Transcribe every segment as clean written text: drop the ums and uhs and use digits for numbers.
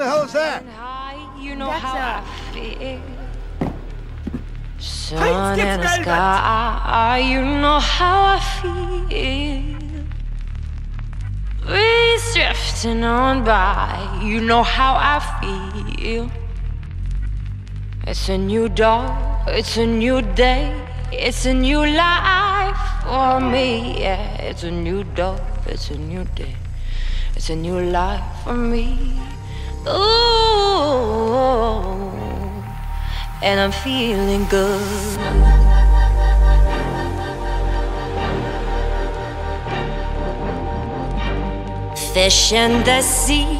the hell is that? You know how I feel. Sun in the sky, you know how I feel. Waves drifting on by, you know how I feel. It's a new dawn, it's a new day, it's a new life for me. Yeah, it's a new dawn, it's a new day, it's a new life for me. Ooh, and I'm feeling good. Fish in the sea,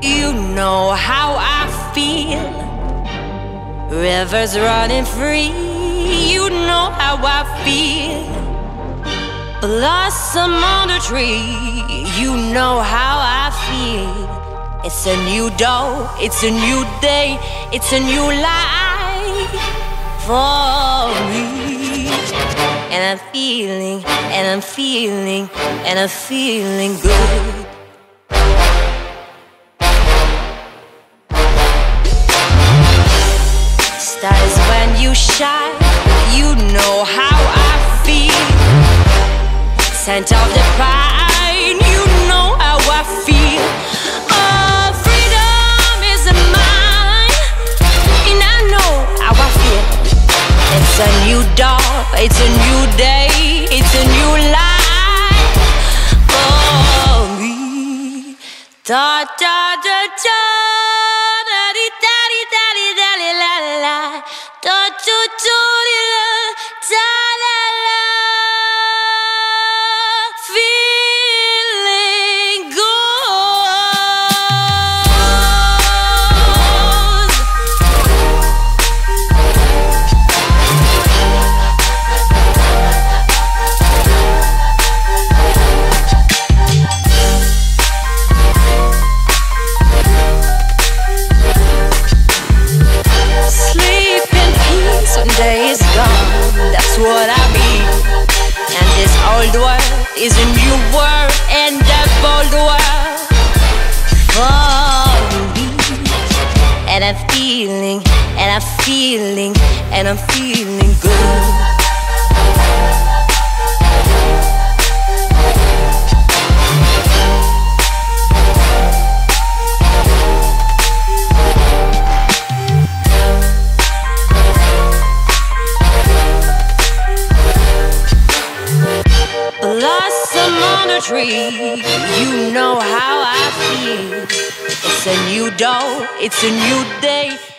you know how I feel. Rivers running free, you know how I feel. Blossom on the tree, you know how I feel. It's a new dawn, it's a new day, it's a new life for me. And I'm feeling, and I'm feeling, and I'm feeling good. Stars when you shine, you know how I feel. Scent of the pine, you know how I feel. It's a new dawn, it's a new day, it's a new life for me. Da da da da da di da di da di da di la la da da da di la da la la. Feeling good. Day is gone, that's what I mean. And this old world is a new world, and that old world for me. And I'm feeling, and I'm feeling, and I'm feeling good. Blossom on a tree, you know how I feel. It's a new dawn, it's a new day.